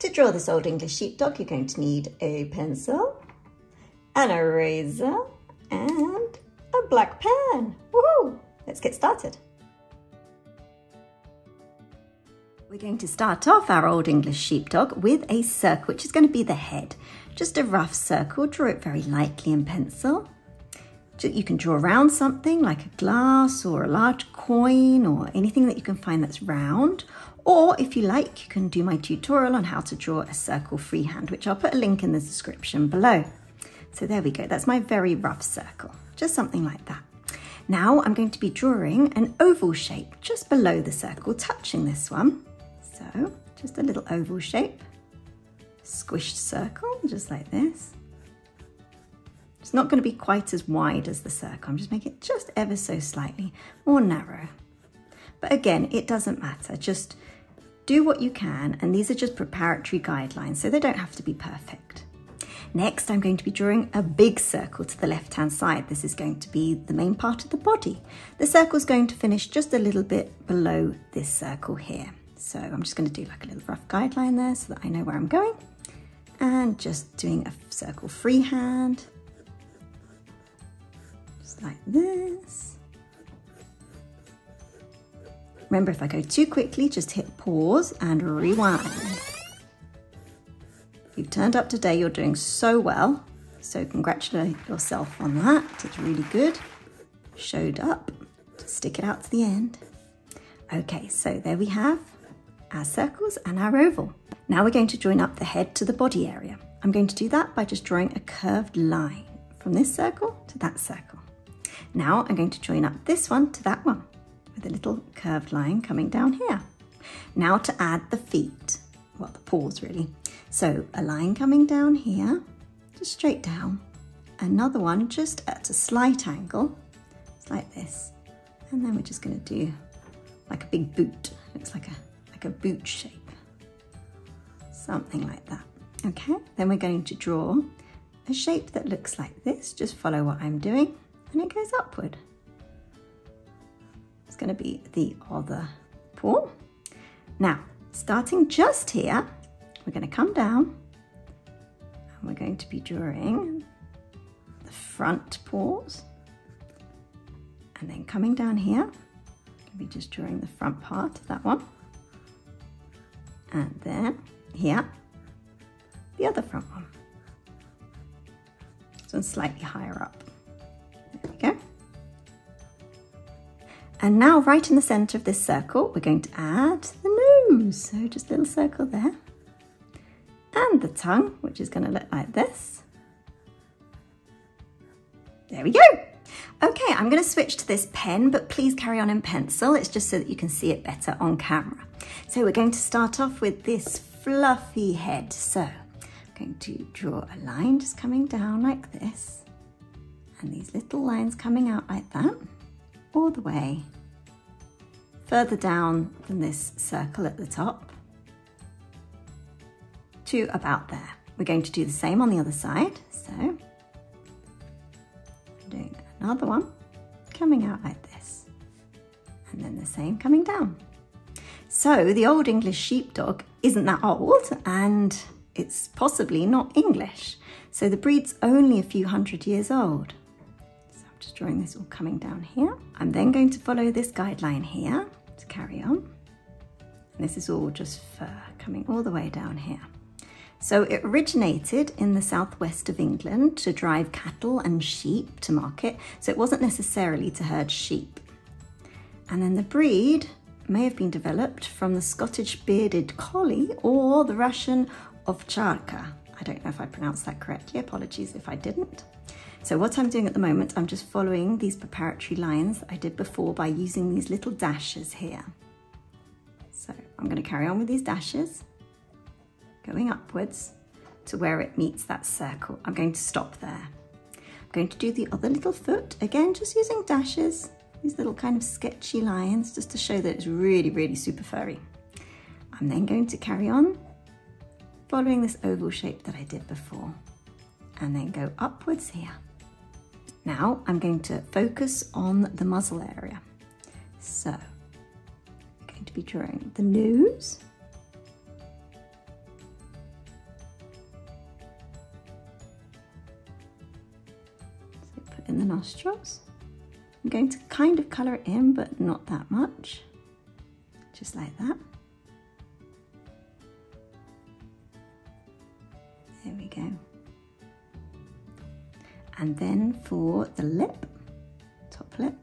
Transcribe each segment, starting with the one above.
To draw this Old English sheepdog, you're going to need a pencil and an eraser and a black pen. Woohoo! Let's get started. We're going to start off our Old English sheepdog with a circle, which is going to be the head. Just a rough circle, draw it very lightly in pencil. You can draw around something like a glass or a large coin or anything that you can find that's round. Or if you like, you can do my tutorial on how to draw a circle freehand, which I'll put a link in the description below. So there we go, that's my very rough circle, just something like that. Now I'm going to be drawing an oval shape just below the circle, touching this one. So just a little oval shape, squished circle, just like this. It's not going to be quite as wide as the circle, I'm just making it just ever so slightly more narrow. But again, it doesn't matter, just do what you can, and these are just preparatory guidelines, so they don't have to be perfect. Next, I'm going to be drawing a big circle to the left-hand side. This is going to be the main part of the body. The circle's going to finish just a little bit below this circle here. So I'm just going to do like a little rough guideline there so that I know where I'm going. And just doing a circle freehand. Just like this. Remember, if I go too quickly, just hit pause and rewind. If you've turned up today, you're doing so well. So congratulate yourself on that. Did really good. Showed up. Just stick it out to the end. Okay, so there we have our circles and our oval. Now we're going to join up the head to the body area. I'm going to do that by just drawing a curved line from this circle to that circle. Now I'm going to join up this one to that one, with a little curved line coming down here. Now to add the feet, well, the paws really. So a line coming down here, just straight down. Another one just at a slight angle, just like this. And then we're just gonna do like a big boot. Looks like a boot shape, something like that. Okay, then we're going to draw a shape that looks like this. Just follow what I'm doing and it goes upward. It's going to be the other paw. Now, starting just here, we're going to come down and we're going to be drawing the front paws, and then coming down here, we're just drawing the front part of that one, and then here, the other front one. So slightly higher up. There we go. And now right in the center of this circle, we're going to add the nose. So just a little circle there. And the tongue, which is going to look like this. There we go. Okay, I'm going to switch to this pen, but please carry on in pencil. It's just so that you can see it better on camera. So we're going to start off with this fluffy head. So I'm going to draw a line just coming down like this. And these little lines coming out like that. All the way further down than this circle at the top to about there. We're going to do the same on the other side. So I'm doing another one coming out like this, and then the same coming down. So the Old English sheepdog isn't that old, and it's possibly not English. So the breed's only a few hundred years old. Drawing this all coming down here. I'm then going to follow this guideline here to carry on. And this is all just fur coming all the way down here. So it originated in the southwest of England to drive cattle and sheep to market. So it wasn't necessarily to herd sheep. And then the breed may have been developed from the Scottish bearded collie or the Russian ovcharka. I don't know if I pronounced that correctly. Apologies if I didn't. So what I'm doing at the moment, I'm just following these preparatory lines that I did before by using these little dashes here. So I'm going to carry on with these dashes, going upwards to where it meets that circle. I'm going to stop there. I'm going to do the other little foot, again, just using dashes, these little kind of sketchy lines, just to show that it's really, really super furry. I'm then going to carry on following this oval shape that I did before, and then go upwards here. Now I'm going to focus on the muzzle area. So I'm going to be drawing the nose, in the nostrils. I'm going to kind of colour it in, but not that much. Just like that. There we go. And then for the lip, top lip,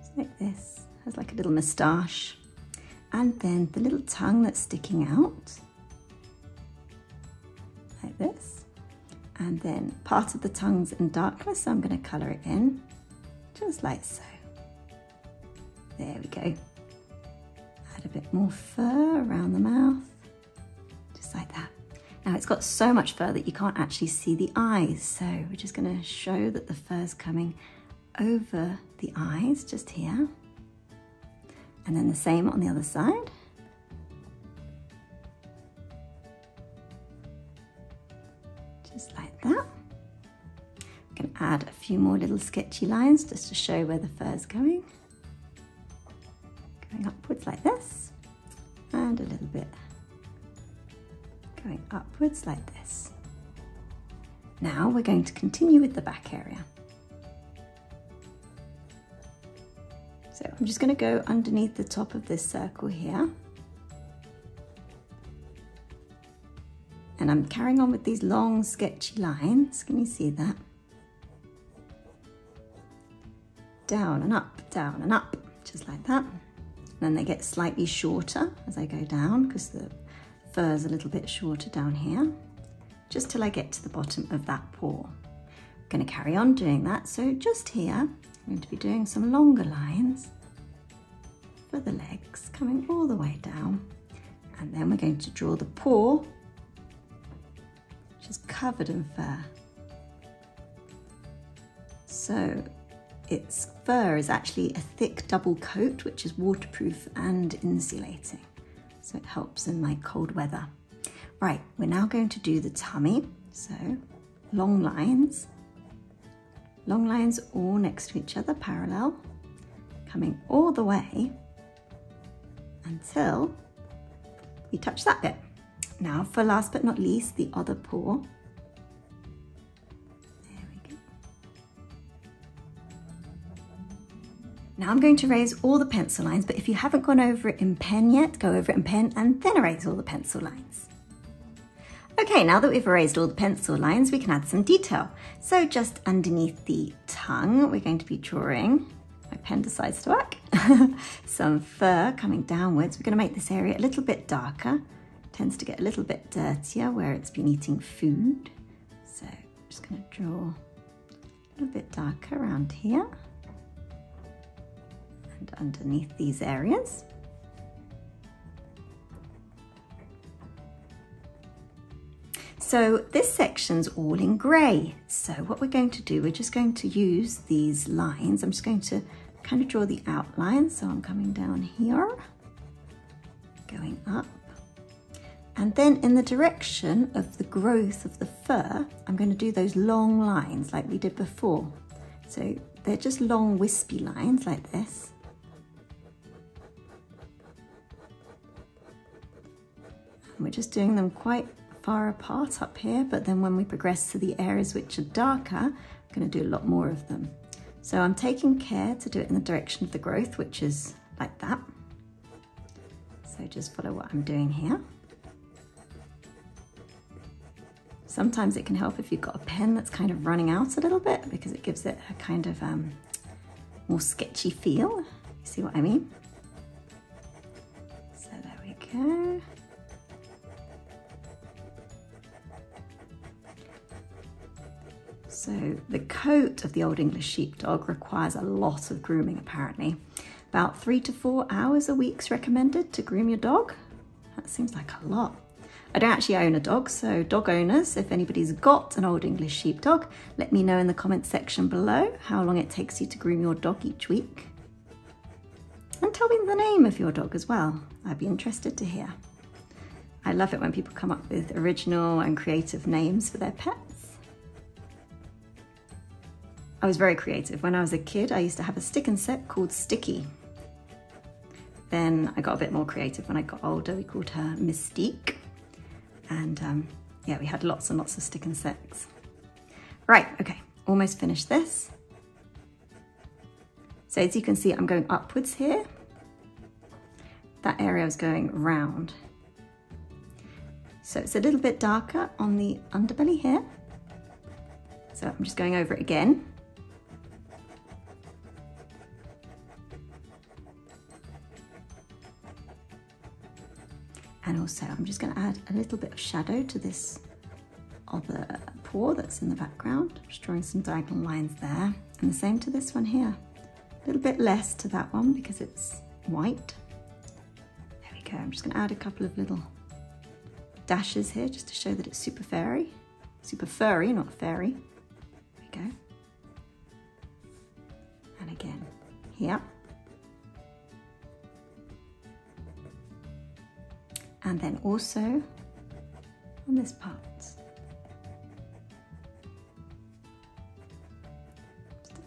just like this, has like a little moustache. And then the little tongue that's sticking out, like this. And then part of the tongue's in darkness, so I'm going to colour it in, just like so. There we go. Add a bit more fur around the mouth, just like that. Now it's got so much fur that you can't actually see the eyes, so we're just going to show that the fur's coming over the eyes, just here. And then the same on the other side. Just like that. I'm going to add a few more little sketchy lines just to show where the fur's going. Going upwards like this. And a little bit going upwards like this. Now we're going to continue with the back area. So I'm just going to go underneath the top of this circle here. And I'm carrying on with these long sketchy lines. Can you see that? Down and up, just like that. And then they get slightly shorter as I go down because the fur's a little bit shorter down here, just till I get to the bottom of that paw. I'm going to carry on doing that. So just here, I'm going to be doing some longer lines for the legs, coming all the way down. And then we're going to draw the paw, which is covered in fur. So its fur is actually a thick double coat, which is waterproof and insulating. So it helps in like cold weather. Right, we're now going to do the tummy. So long lines. Long lines all next to each other, parallel, coming all the way until we touch that bit. Now for last but not least, the other paw. There we go. Now I'm going to erase all the pencil lines, but if you haven't gone over it in pen yet, go over it in pen and then erase all the pencil lines. Okay, now that we've erased all the pencil lines, we can add some detail. So just underneath the tongue, we're going to be drawing, my pen decides to work, some fur coming downwards. We're going to make this area a little bit darker. It tends to get a little bit dirtier where it's been eating food. So I'm just going to draw a little bit darker around here and underneath these areas. So this section's all in grey. So what we're going to do, we're just going to use these lines. I'm just going to kind of draw the outline. So I'm coming down here, going up. And then in the direction of the growth of the fur, I'm going to do those long lines like we did before. So they're just long wispy lines like this. And we're just doing them quite far apart up here, but then when we progress to the areas which are darker, I'm going to do a lot more of them. So I'm taking care to do it in the direction of the growth, which is like that. So just follow what I'm doing here. Sometimes it can help if you've got a pen that's kind of running out a little bit, because it gives it a kind of more sketchy feel. You see what I mean? So there we go. So the coat of the Old English Sheepdog requires a lot of grooming apparently. About 3 to 4 hours a week's recommended to groom your dog. That seems like a lot. I don't actually own a dog, so dog owners, if anybody's got an Old English Sheepdog, let me know in the comments section below how long it takes you to groom your dog each week. And tell me the name of your dog as well. I'd be interested to hear. I love it when people come up with original and creative names for their pets. I was very creative. When I was a kid, I used to have a stick and set called Sticky. Then I got a bit more creative when I got older. We called her Mystique. And yeah, we had lots and lots of stick and sticks. Right, okay, almost finished this. So as you can see, I'm going upwards here. That area is going round. So it's a little bit darker on the underbelly here. So I'm just going over it again. And also I'm just going to add a little bit of shadow to this other paw that's in the background. Just drawing some diagonal lines there. And the same to this one here. A little bit less to that one because it's white. There we go. I'm just going to add a couple of little dashes here just to show that it's super furry, not fairy. There we go. And again, here. And then also on this part. Just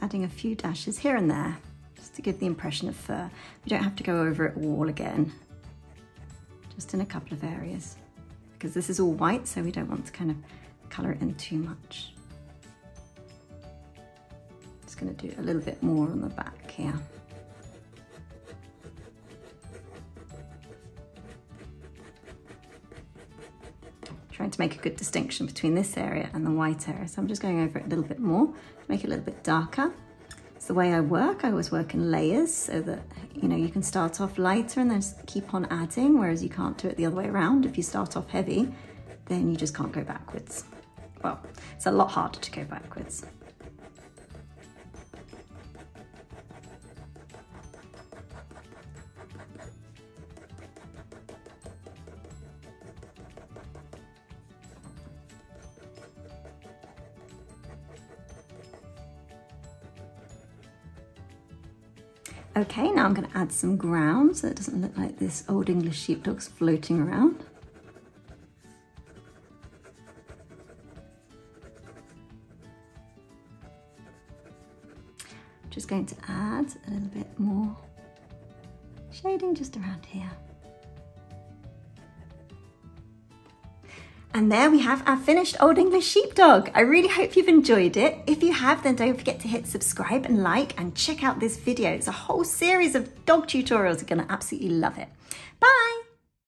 adding a few dashes here and there, just to give the impression of fur. We don't have to go over it all again, just in a couple of areas, because this is all white, so we don't want to kind of color it in too much. Just gonna do a little bit more on the back here. Trying to make a good distinction between this area and the white area. So I'm just going over it a little bit more, make it a little bit darker. It's the way I work. I always work in layers so that, you know, you can start off lighter and then just keep on adding, whereas you can't do it the other way around. If you start off heavy, then you just can't go backwards. Well, it's a lot harder to go backwards. Okay, now I'm going to add some ground so it doesn't look like this Old English Sheepdog's floating around. Just going to add a little bit more shading just around here. And there we have our finished Old English Sheepdog. I really hope you've enjoyed it. If you have, then don't forget to hit subscribe and like, and check out this video. It's a whole series of dog tutorials. You're gonna absolutely love it. Bye.